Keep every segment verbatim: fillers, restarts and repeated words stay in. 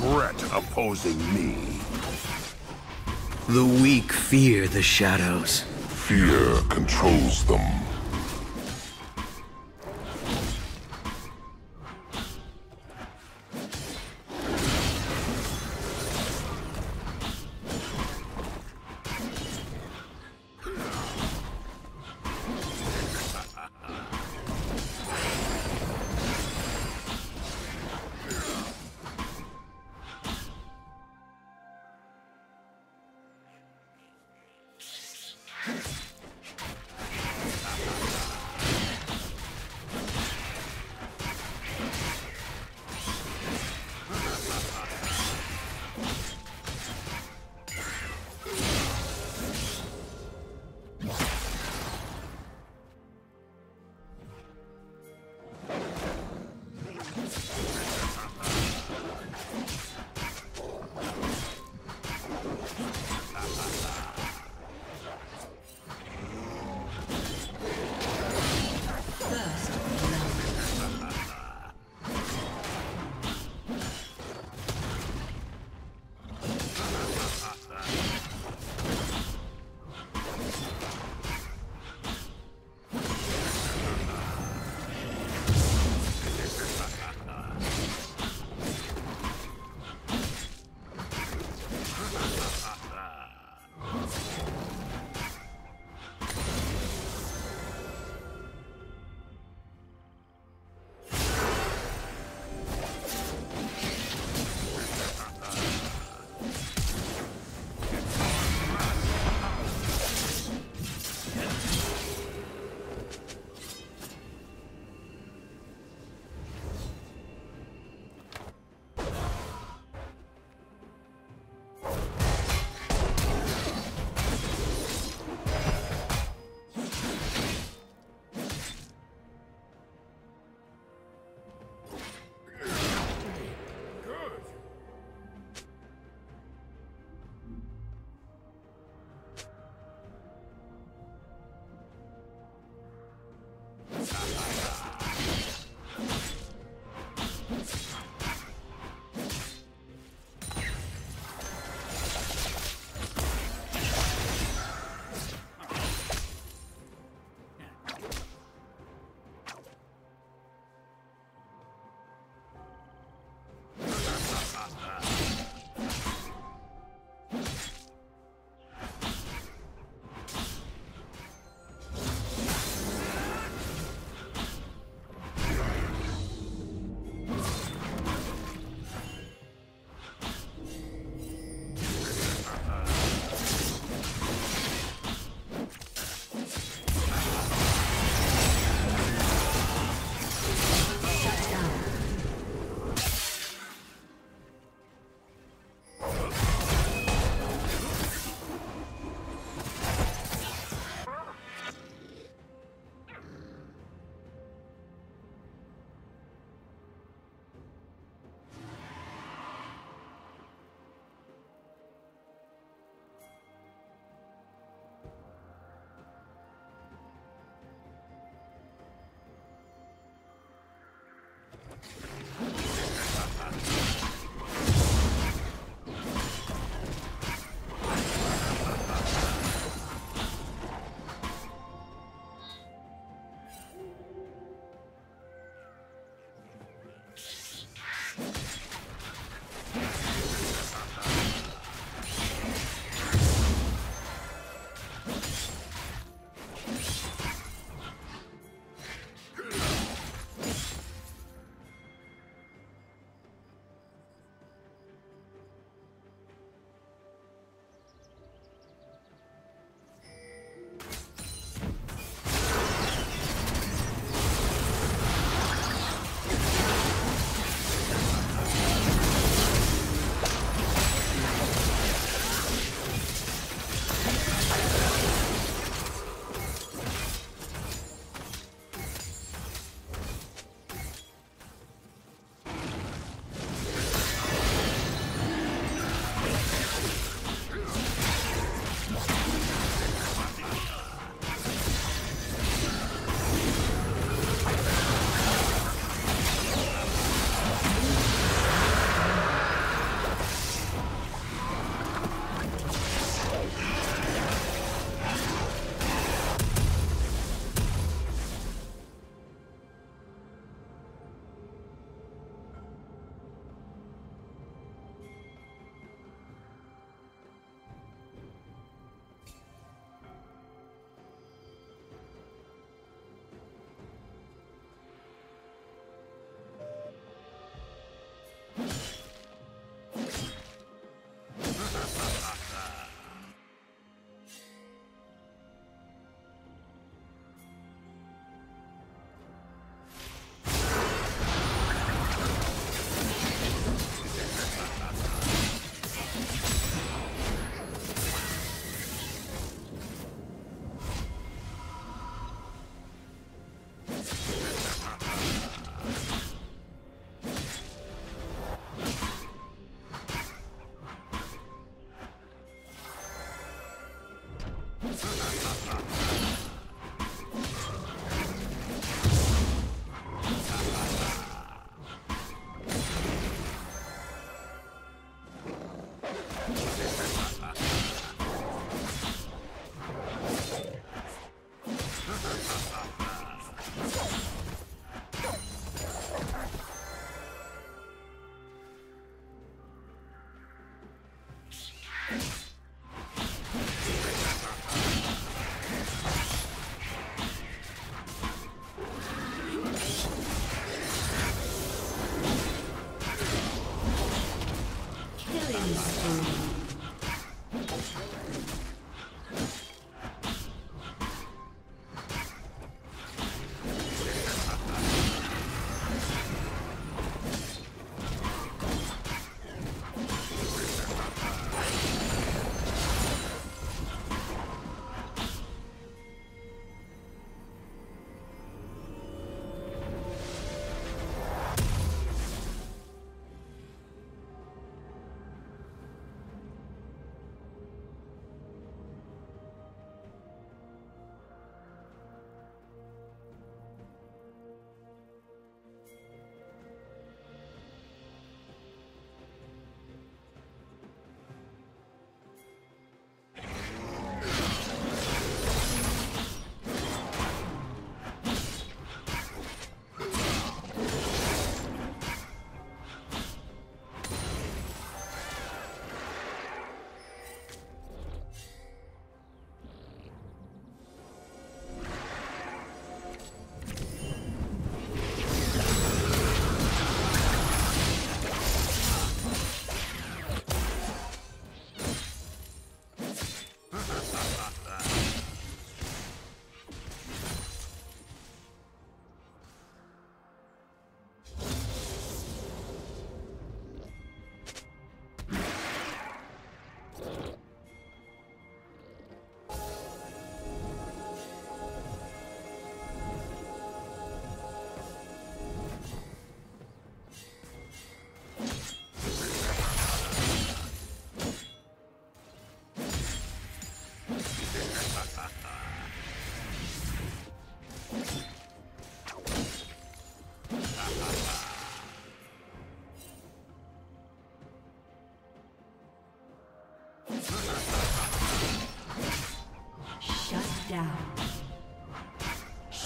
regret opposing me. The weak fear the shadows. Fear controls them.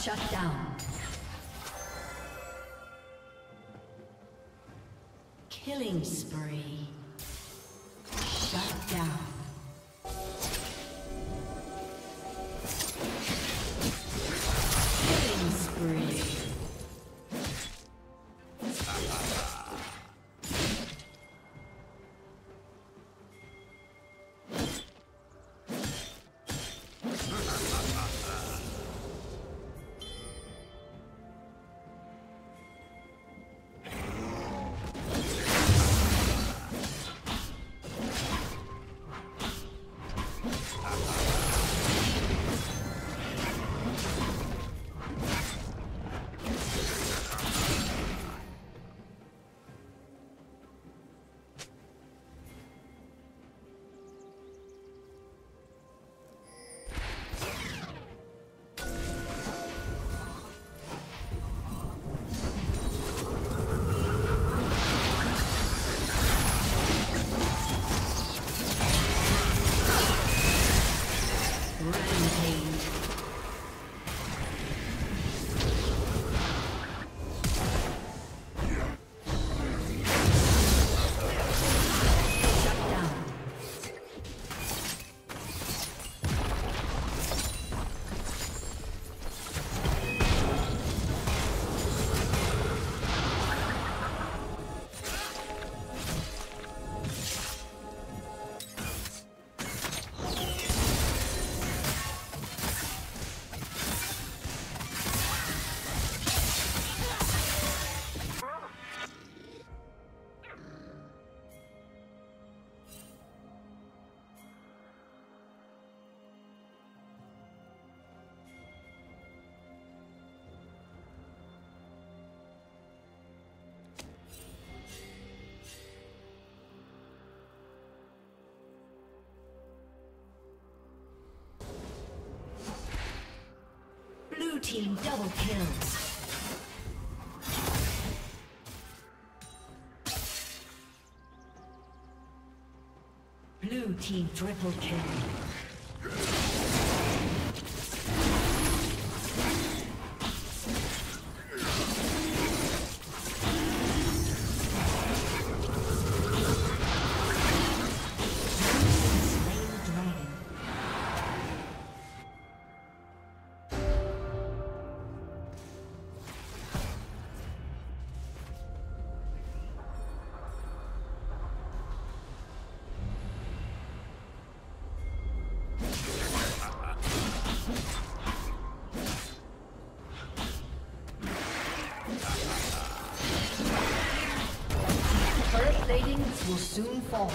Shut down. Killing spree. Shut down. Killing spree. team double kill. Blue team triple kill. Will soon fall.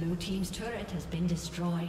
Blue team's turret has been destroyed.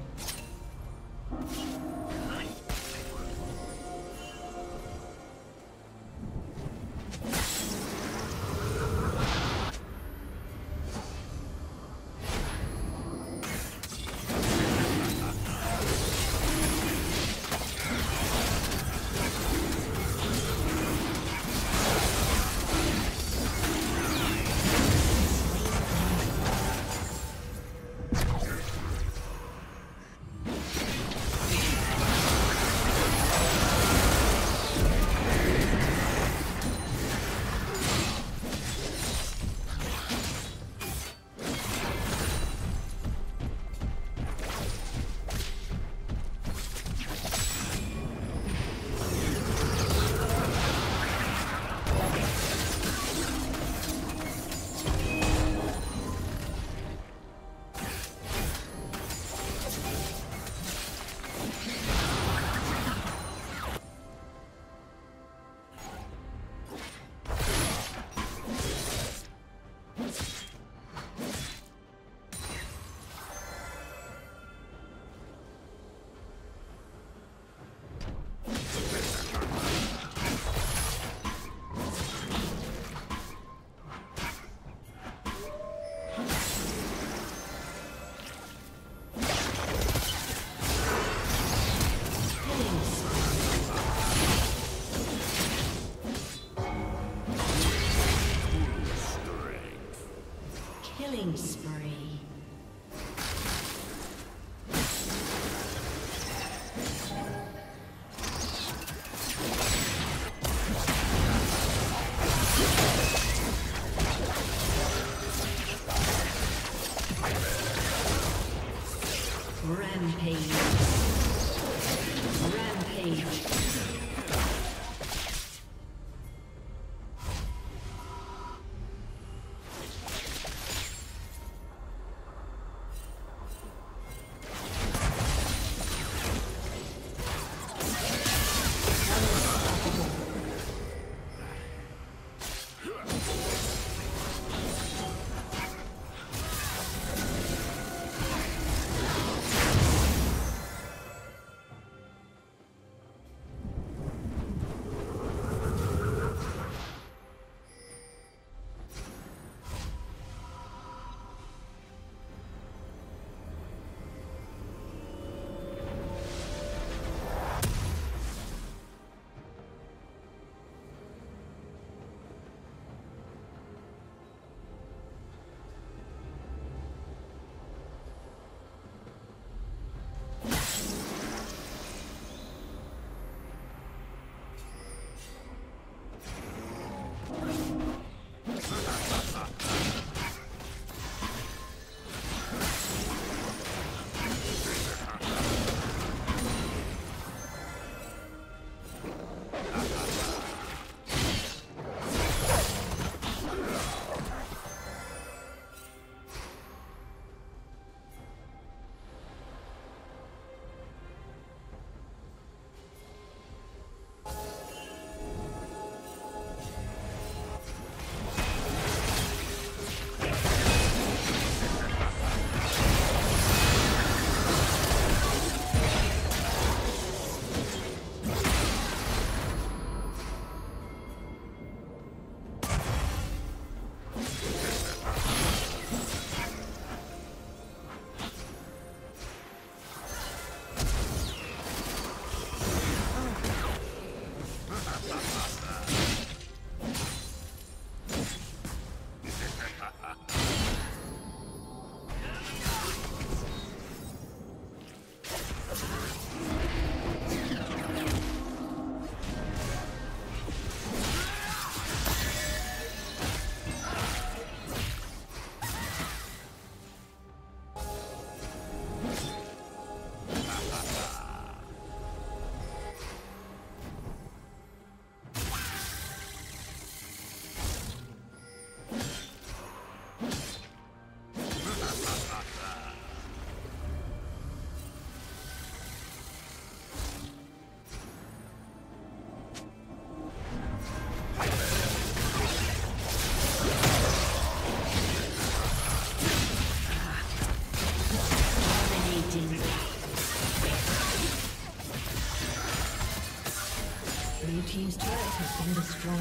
Blue team's turret has been destroyed.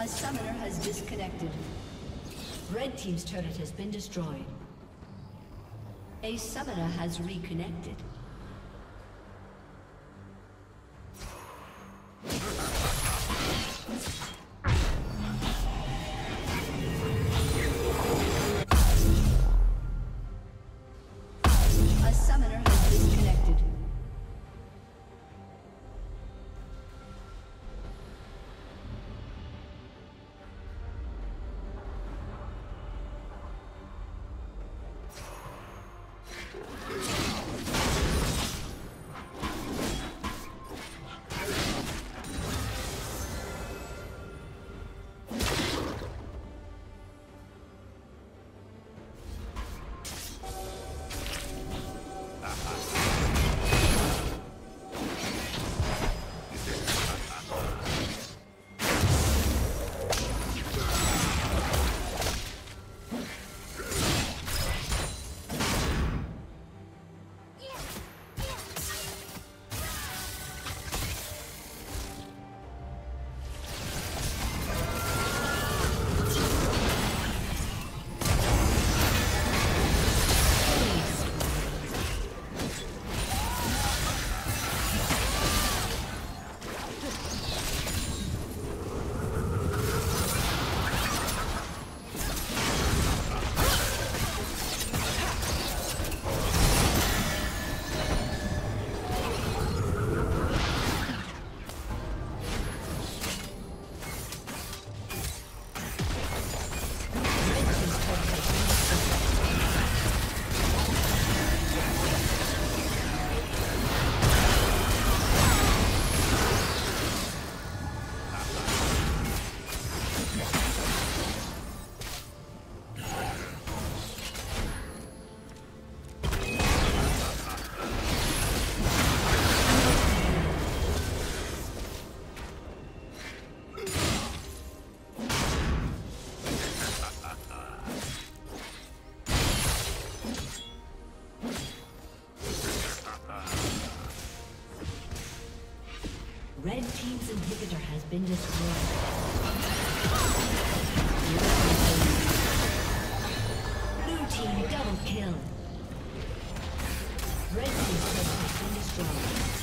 A summoner has disconnected. Red team's turret has been destroyed. A summoner has reconnected. Red team's inhibitor has been destroyed. Blue team double kill. Red team's inhibitor has been destroyed.